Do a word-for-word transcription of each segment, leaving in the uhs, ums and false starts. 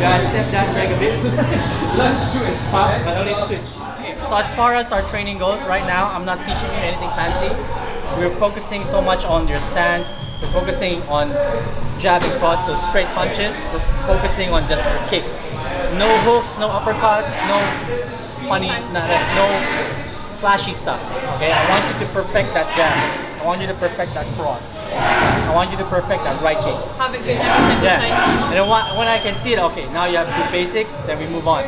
Yeah, step that leg a bit. Lunge twist. Pop, but only switch. So as far as our training goes, right now I'm not teaching you anything fancy. We're focusing so much on your stance. We're focusing on jab and cross, so straight punches. We're focusing on just your kick. No hooks, no uppercuts, no funny, no flashy stuff. Okay, I want you to perfect that jab. I want you to perfect that cross. I want you to perfect that right kick. Have it good. Yeah. And then when I can see it, okay, now you have good basics, then we move on.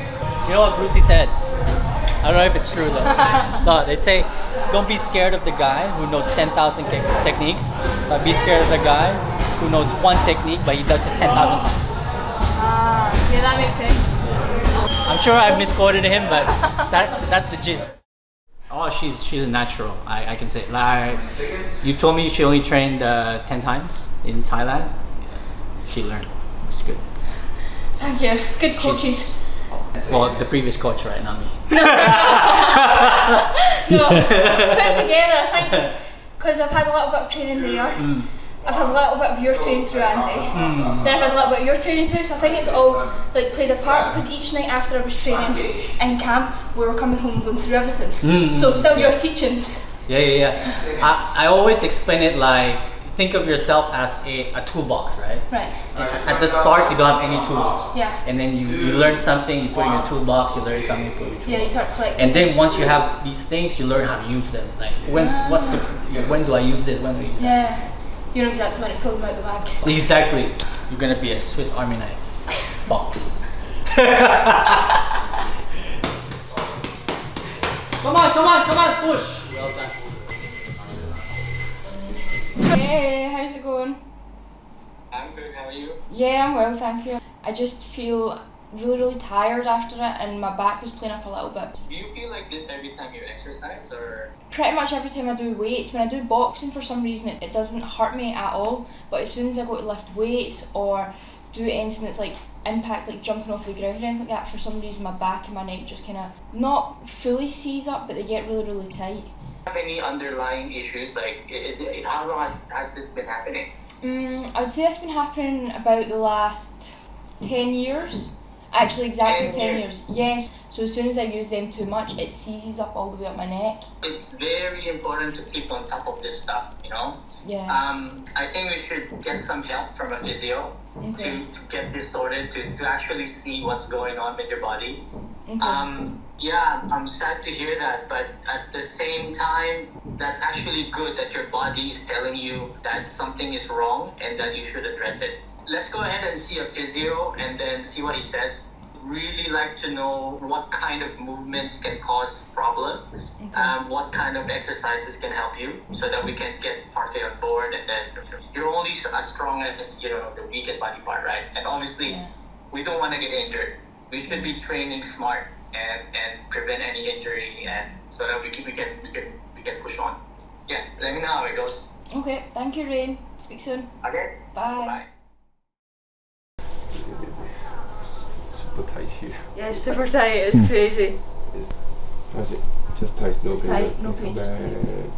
You know what Bruce Lee said? I don't know if it's true though. No, they say, don't be scared of the guy who knows ten thousand techniques, but be scared of the guy who knows one technique, but he does it ten thousand times. Ah, yeah, that makes sense. I'm sure I misquoted him, but that that's the gist. Oh, she's she's a natural. I, I can say like you told me she only trained uh, ten times in Thailand. She learned. It's good. Thank you. Good coaches. She's, well, the previous coach, right? Not me. No, put together. I think because I've had a little bit of training there. Mm. I've had a little bit of your training through Andy. Mm. Then I've had a little bit of your training too, so I think it's all like played a part because each night after I was training in camp, we were coming home going through everything. Mm. So still yeah. your teachings. Yeah, yeah, yeah. I, I always explain it like, think of yourself as a, a toolbox, right? Right. And at the start, you don't have any tools. Yeah. And then you, you learn something, you put in your toolbox, you learn something, you put in your toolbox. Yeah, you start collecting. And then once you have these things, you learn how to use them. Like, when, ah. what's the, when do I use this, when do I use that? Yeah. You know exactly when to pull them out the bag. Exactly. You're going to be a Swiss Army knife. Box. Come on, come on, come on, push. Well done. Hey, how's it going? I'm good, how are you? Yeah, I'm well, thank you. I just feel really, really tired after it and my back was playing up a little bit. Do you feel like this every time you exercise or...? Pretty much every time I do weights. When I do boxing for some reason it, it doesn't hurt me at all, but as soon as I go to lift weights or do anything that's like impact, like jumping off the ground or anything like that, for some reason my back and my neck just kind of not fully seize up but they get really, really tight. Do you have any underlying issues? Like is it, is, how long has, has this been happening? Um, I would say it's been happening about the last ten years. Actually, exactly ten years. ten years, yes. So as soon as I use them too much, it seizes up all the way up my neck. It's very important to keep on top of this stuff, you know? Yeah. Um, I think we should get some help from a physio okay. to, to get this sorted, to, to actually see what's going on with your body. Okay. Um, yeah, I'm sad to hear that, but at the same time, that's actually good that your body is telling you that something is wrong and that you should address it. Let's go ahead and see a physio and then see what he says. Really like to know what kind of movements can cause problem, okay. um, what kind of exercises can help you so that we can get Parfait on board, and then you're only as strong as you know the weakest body part, right? And obviously yeah. we don't want to get injured. We should be training smart and, and prevent any injury and so that we can we can we can we can push on. Yeah, let me know how it goes. Okay, thank you Rain. Speak soon. Okay. Bye. Bye. Super tight here. Yeah, super tight. It's crazy. How's it? Just tight, no it's pain. Tight, no pain. Just tight.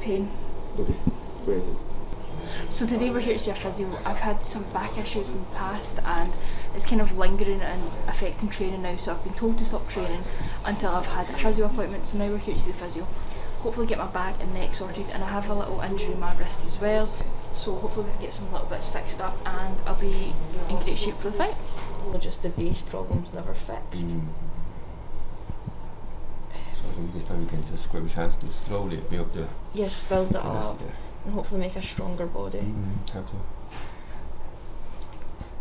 Pain. Okay, where is it? So today we're here to see a physio. I've had some back issues in the past and it's kind of lingering and affecting training now. So I've been told to stop training until I've had a physio appointment. So now we're here to see the physio. Hopefully get my back and neck sorted, and I have a little injury in my wrist as well. So hopefully we can get some little bits fixed up and I'll be in great shape for the fight. Just the base problem's never fixed. Mm. So I think this time we can just grab a chance to slowly build the... Yes, build it up yeah. and hopefully make a stronger body. Mm, have to.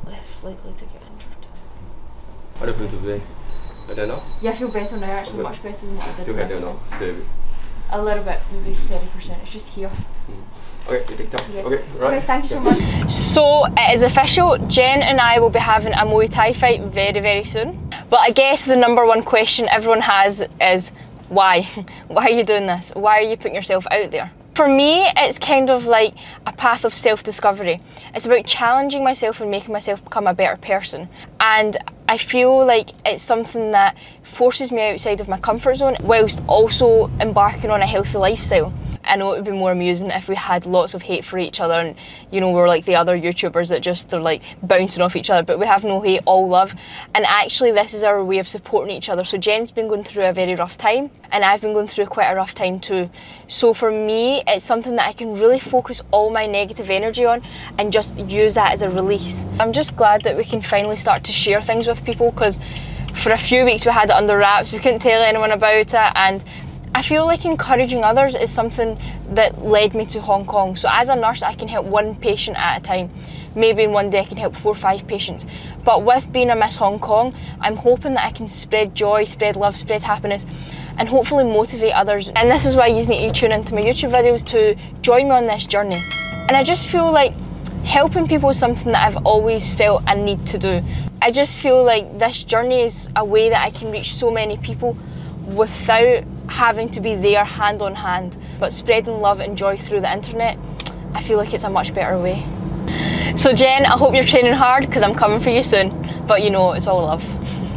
Less likely to get injured. How do you feel today? Better now? Yeah, I feel better now, actually okay. much better than what I did. Still better now, save. A little bit, maybe thirty percent, it's just here. Okay, take that. Okay, right. Okay, thank you so much. So it is official, Jen and I will be having a Muay Thai fight very, very soon. But I guess the number one question everyone has is why? Why are you doing this? Why are you putting yourself out there? For me, it's kind of like a path of self-discovery. It's about challenging myself and making myself become a better person. And I feel like it's something that forces me outside of my comfort zone whilst also embarking on a healthy lifestyle. I know it would be more amusing if we had lots of hate for each other and, you know, we're like the other YouTubers that just are like bouncing off each other, but we have no hate, all love. And actually this is our way of supporting each other. So Jen's been going through a very rough time and I've been going through quite a rough time too. So for me, it's something that I can really focus all my negative energy on and just use that as a release. I'm just glad that we can finally start to share things with people, because for a few weeks we had it under wraps, we couldn't tell anyone about it, and I feel like encouraging others is something that led me to Hong Kong. So as a nurse, I can help one patient at a time. Maybe in one day I can help four or five patients. But with being a Miss Hong Kong, I'm hoping that I can spread joy, spread love, spread happiness, and hopefully motivate others. And this is why you need to tune into my YouTube videos to join me on this journey. And I just feel like helping people is something that I've always felt a need to do. I just feel like this journey is a way that I can reach so many people without having to be there hand on hand, but spreading love and joy through the internet, I feel like it's a much better way. So Jen, I hope you're training hard, because I'm coming for you soon, but you know, it's all love.